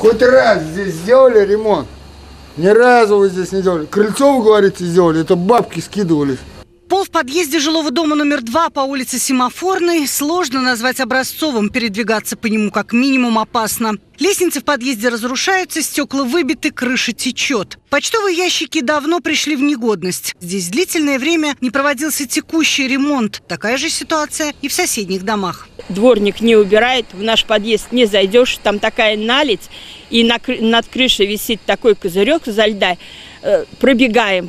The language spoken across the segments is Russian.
Хоть раз здесь сделали ремонт? Ни разу вы здесь не делали. Крыльцо, вы говорите, сделали, это бабки скидывались. Пол в подъезде жилого дома номер 2 по улице Семафорной сложно назвать образцовым. Передвигаться по нему как минимум опасно. Лестницы в подъезде разрушаются, стекла выбиты, крыша течет. Почтовые ящики давно пришли в негодность. Здесь длительное время не проводился текущий ремонт. Такая же ситуация и в соседних домах. Дворник не убирает, в наш подъезд не зайдешь, там такая наледь. И над крышей висит такой козырек изо льда.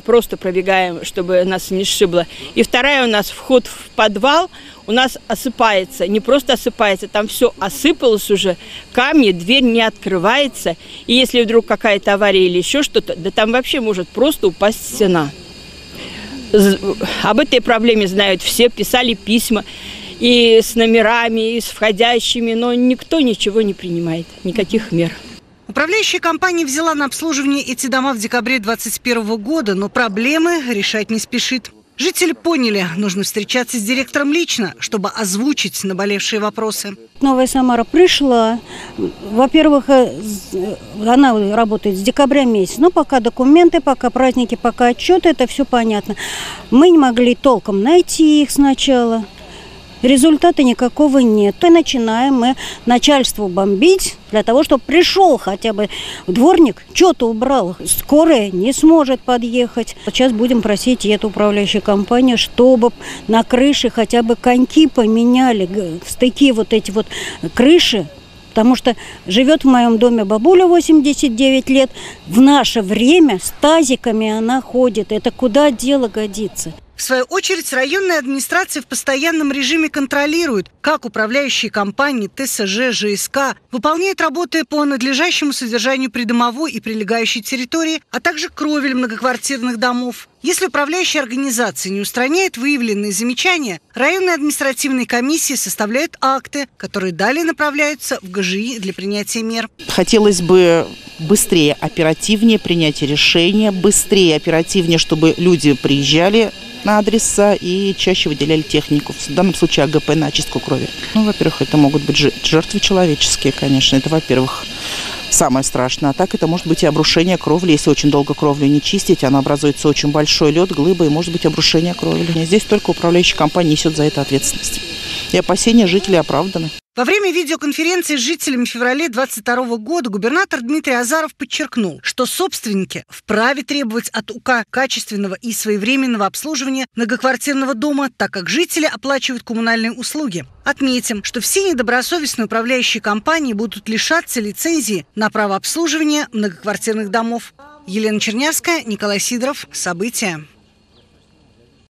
Просто пробегаем, чтобы нас не сшибло. И вторая у нас вход в подвал у нас осыпается. Не просто осыпается, там все осыпалось уже. Камни, дверь не открывается. И если вдруг какая-то авария или еще что-то, да там вообще может просто упасть стена. Об этой проблеме знают все, писали письма. И с номерами, и с входящими, но никто ничего не принимает, никаких мер. Управляющая компания взяла на обслуживание эти дома в декабре 2021 года, но проблемы решать не спешит. Жители поняли, нужно встречаться с директором лично, чтобы озвучить наболевшие вопросы. Новая Самара пришла. Во-первых, она работает с декабря месяца. Но пока документы, пока праздники, пока отчеты, это все понятно. Мы не могли толком найти их сначала. Результата никакого нет. И начинаем мы начальству бомбить для того, чтобы пришел хотя бы дворник, что-то убрал. Скорая не сможет подъехать. Сейчас будем просить эту управляющую компанию, чтобы на крыше хотя бы коньки поменяли, стыки вот эти вот крыши. Потому что живет в моем доме бабуля 89 лет. В наше время с тазиками она ходит. Это куда дело годится? В свою очередь, районная администрация в постоянном режиме контролирует, как управляющие компании ТСЖ, ЖСК выполняют работы по надлежащему содержанию придомовой и прилегающей территории, а также кровель многоквартирных домов. Если управляющая организация не устраняет выявленные замечания, районные административные комиссии составляют акты, которые далее направляются в ГЖИ для принятия мер. Хотелось бы быстрее, оперативнее принять решения, быстрее, оперативнее, чтобы люди приезжали на адреса и чаще выделяли технику, в данном случае АГП, на очистку крови. Ну, во-первых, это могут быть жертвы человеческие, конечно, это, во-первых, самое страшное. А так это может быть и обрушение кровли, если очень долго кровлю не чистить, она образуется очень большой лед, глыба, и может быть обрушение кровли. Здесь только управляющая компания несет за это ответственность. И опасения жителей оправданы. Во время видеоконференции с жителями в феврале 2022 года губернатор Дмитрий Азаров подчеркнул, что собственники вправе требовать от УК качественного и своевременного обслуживания многоквартирного дома, так как жители оплачивают коммунальные услуги. Отметим, что все недобросовестные управляющие компании будут лишаться лицензии на право обслуживания многоквартирных домов. Елена Чернявская, Николай Сидоров. События.